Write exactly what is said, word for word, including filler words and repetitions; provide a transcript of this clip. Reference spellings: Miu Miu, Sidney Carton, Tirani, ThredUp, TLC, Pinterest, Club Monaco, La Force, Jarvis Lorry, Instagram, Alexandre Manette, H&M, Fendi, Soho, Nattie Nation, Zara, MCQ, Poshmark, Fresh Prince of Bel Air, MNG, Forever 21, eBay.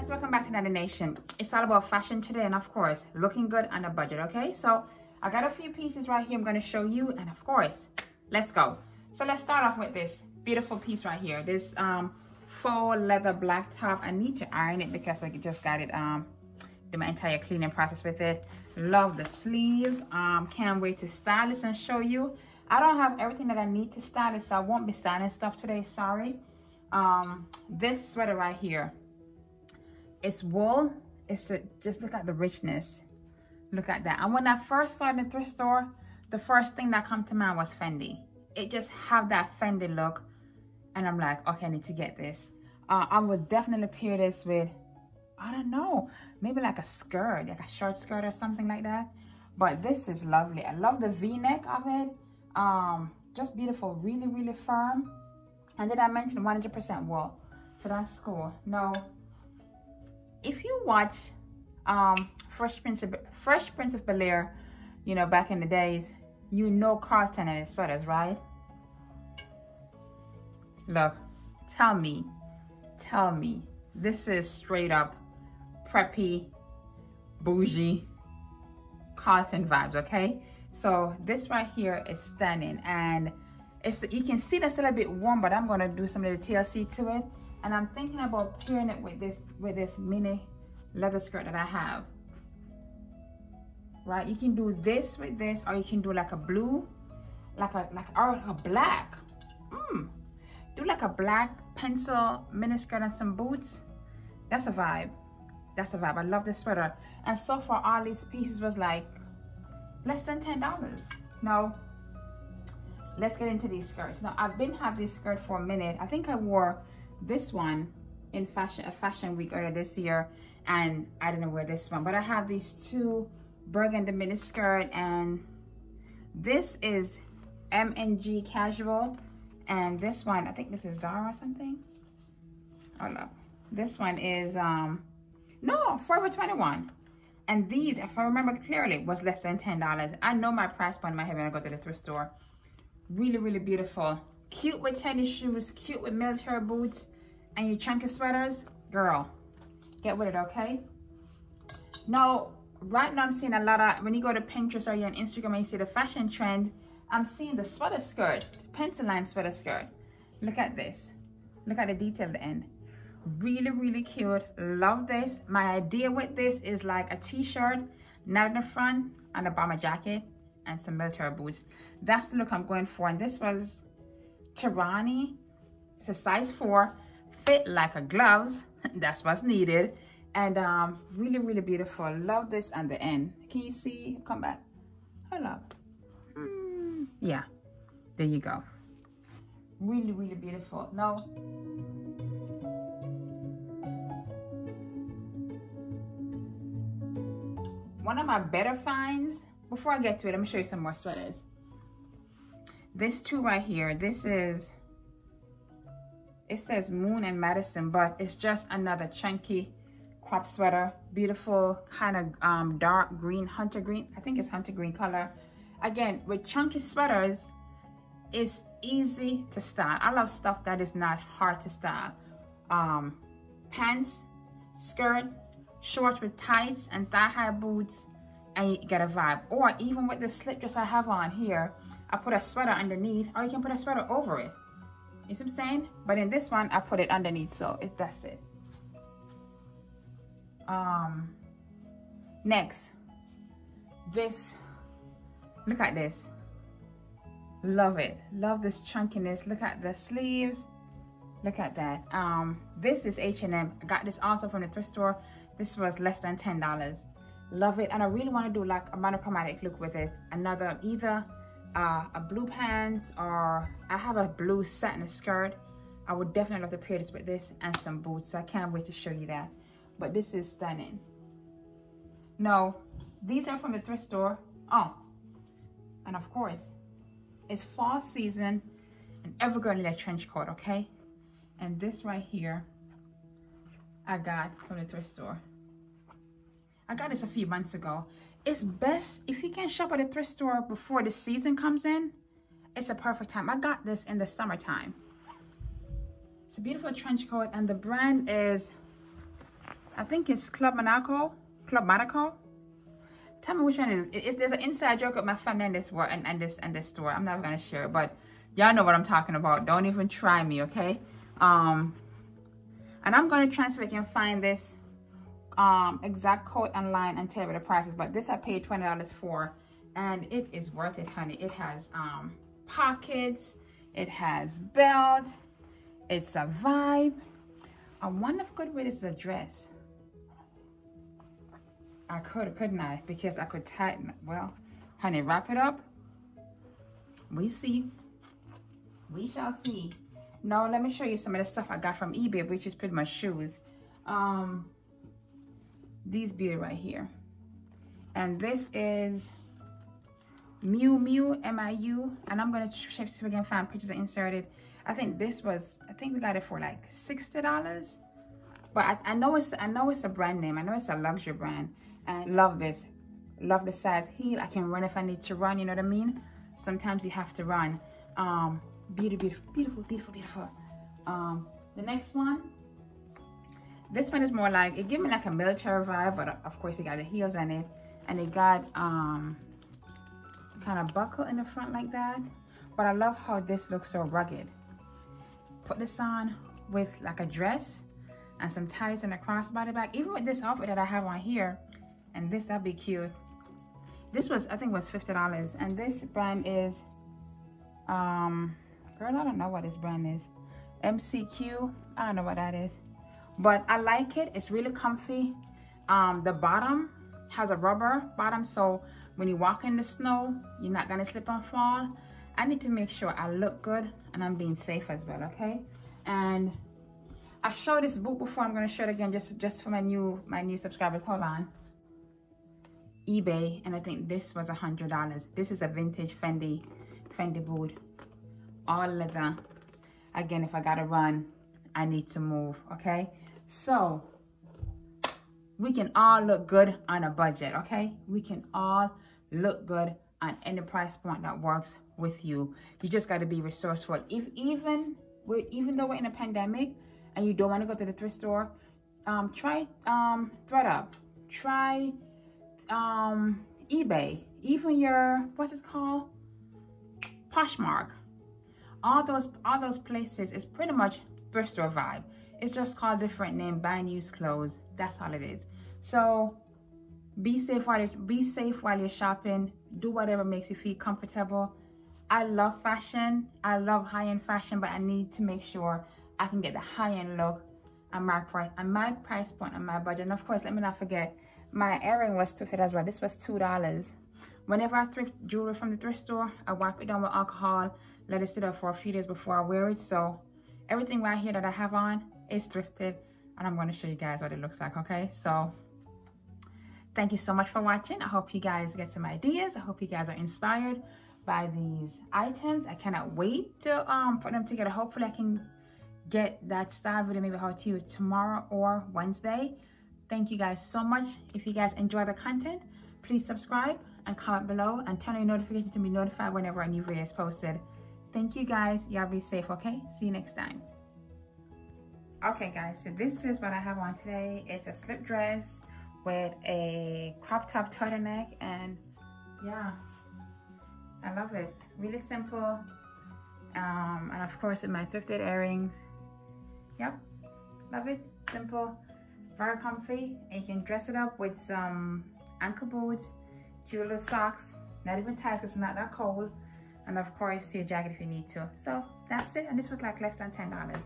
guys, welcome back to Nattie Nation. It's all about fashion today and of course looking good on a budget. Okay, so I got a few pieces right here I'm going to show you, and of course let's go. So let's start off with this beautiful piece right here, this um faux leather black top. I need to iron it because I just got it, um did my entire cleaning process with it. Love the sleeve. Um can't wait to style this and show you. I don't have everything that I need to style it, so I won't be styling stuff today, sorry. Um this sweater right here, it's wool. It's a, just look at the richness, look at that. And when I first saw it in the thrift store, the first thing that came to mind was Fendi. It just have that Fendi look, and I'm like, okay, I need to get this. uh, I would definitely pair this with, I don't know, maybe like a skirt, like a short skirt or something like that. But this is lovely. I love the v-neck of it. Um just beautiful, really really firm. And then I mentioned one hundred percent wool, so that's cool. Now, if you watch um Fresh Prince of, Fresh Prince of Bel Air, you know, back in the days, you know Carlton and his sweaters, right? Look, tell me, tell me, this is straight up preppy, bougie Carlton vibes, okay? So this right here is stunning, and it's, you can see that's a little bit warm, but I'm gonna do some of the T L C to it. And I'm thinking about pairing it with this with this mini leather skirt that I have. Right, you can do this with this, or you can do like a blue, like a like or a black. Mm. Do like a black pencil miniskirt and some boots. That's a vibe. That's a vibe. I love this sweater. And so far, all these pieces was like less than ten dollars. Now, let's get into these skirts. Now, I've been having this skirt for a minute. I think I wore this one in fashion a fashion week earlier this year, and I didn't wear this one, but I have these two burgundy mini skirt, and this is M N G casual, and this one, I think this is Zara or something. Oh no, this one is um no Forever twenty-one, and these, if I remember clearly, was less than ten dollars. I know my price point in my head when I go to the thrift store. Really really beautiful. Cute with tennis shoes, cute with military boots, and your chunky sweaters, girl, get with it, okay? Now, right now I'm seeing a lot of, when you go to Pinterest or you're on Instagram and you see the fashion trend, I'm seeing the sweater skirt, pencil line sweater skirt. Look at this. Look at the detail at the end. Really, really cute. Love this. My idea with this is like a t-shirt, not in the front, and a bomber jacket, and some military boots. That's the look I'm going for, and this was Tirani. It's a size four, fit like a gloves. That's what's needed. And um really really beautiful. Love this on the end. Can you see? Come back. Hold up. Mm, yeah, there you go. Really really beautiful. Now, one of my better finds, before I get to it, let me show you some more sweaters. This two right here, this is, it says Moon and Madison, but it's just another chunky crop sweater. Beautiful, kind of um, dark green, hunter green. I think it's hunter green color. Again, with chunky sweaters, it's easy to style. I love stuff that is not hard to style. Um, pants, skirt, shorts with tights and thigh-high boots, and you get a vibe. Or even with the slip dress I have on here, I put a sweater underneath, or you can put a sweater over it. You see what I'm saying? But in this one, I put it underneath, so it that's it. Um, next, this. Look at this. Love it. Love this chunkiness. Look at the sleeves. Look at that. Um, this is H and M. I got this also from the thrift store. This was less than ten dollars. Love it, and I really want to do like a monochromatic look with it. Another either. Uh, a blue pants, or I have a blue satin skirt. I would definitely love to pair this with this and some boots, so I can't wait to show you that. But this is stunning. No, these are from the thrift store. Oh, and of course, it's fall season and every girl needs a trench coat, okay? And this right here, I got from the thrift store. I got this a few months ago. It's best if you can shop at a thrift store before the season comes in. It's a perfect time. I got this in the summertime. It's a beautiful trench coat, and the brand is I think it's Club Monaco. Club Monaco. Tell me which one is it. Is there's an inside joke with my family in this war and, and this and this store. I'm not gonna share it, but y'all know what I'm talking about. Don't even try me, okay? Um, and I'm gonna transfer if I can find this um exact code online and tell you the prices. But this I paid twenty dollars for, and it is worth it, honey. It has um pockets. It has belt. It's a vibe. I wonder if good way this is a dress. I could, couldn't I? Because I could tighten it. Well, honey, wrap it up. We see. We shall see. Now, let me show you some of the stuff I got from eBay, which is pretty much shoes. Um, these beauty right here. And this is Miu Miu, M I U. And I'm going to see if we can find pictures and insert it. I think this was, I think we got it for like sixty dollars. But I, I know it's I know it's a brand name. I know it's a luxury brand. And love this. Love the size heel. I can run if I need to run. You know what I mean? Sometimes you have to run. Um, beautiful, beautiful, beautiful, beautiful. Um, the next one. This one is more like, it gave me like a military vibe. But of course, it got the heels on it. And it got um, kind of buckle in the front like that. But I love how this looks so rugged. Put this on with like a dress and some ties and a crossbody bag. Even with this outfit that I have on here, and this, that'd be cute. This was, I think, was fifty dollars. And this brand is, um, girl, I don't know what this brand is. M C Q, I don't know what that is. But I like it, it's really comfy. Um, the bottom has a rubber bottom, so when you walk in the snow, you're not gonna slip and fall. I need to make sure I look good and I'm being safe as well, okay? And I showed this boot before. I'm gonna show it again just, just for my new my new subscribers. Hold on. eBay, and I think this was a hundred dollars. This is a vintage Fendi Fendi boot, all leather. Again, if I gotta run, I need to move. Okay, so we can all look good on a budget. Okay, we can all look good on any price point that works with you. You just gotta be resourceful. If even we even though we're in a pandemic, and you don't want to go to the thrift store, um, try um, ThredUp, try um, eBay, even your, what's it called? Poshmark. All those, all those places is pretty much thrift store vibe. It's just called different name, buy and use clothes. That's all it is. So be safe while you're, be safe while you're shopping. Do whatever makes you feel comfortable. I love fashion. I love high-end fashion, but I need to make sure I can get the high-end look and my price and my price point and my budget. And of course, let me not forget, my earring was two fifty as well. This was two dollars. Whenever I thrift jewelry from the thrift store, I wipe it down with alcohol, let it sit up for a few days before I wear it. So everything right here that I have on is thrifted, and I'm going to show you guys what it looks like, okay? So thank you so much for watching. I hope you guys get some ideas. I hope you guys are inspired by these items. I cannot wait to um put them together. Hopefully I can get that style video maybe how to you tomorrow or Wednesday. Thank you guys so much. If you guys enjoy the content, please subscribe and comment below and turn on your notifications to be notified whenever a new video is posted. Thank you guys. Y'all be safe, okay? See you next time. Okay guys, so this is what I have on today. It's a slip dress with a crop top turtleneck, and yeah, I love it. Really simple. Um, and of course with my thrifted earrings. Yep, love it. Simple, very comfy, and you can dress it up with some ankle boots, cute little socks, not even ties because it's not that cold, and of course your jacket if you need to. So that's it, and this was like less than ten dollars.